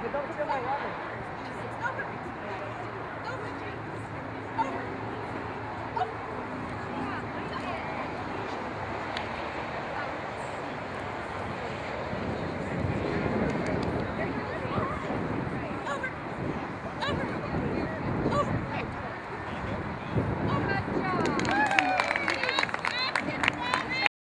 But don't forget my water.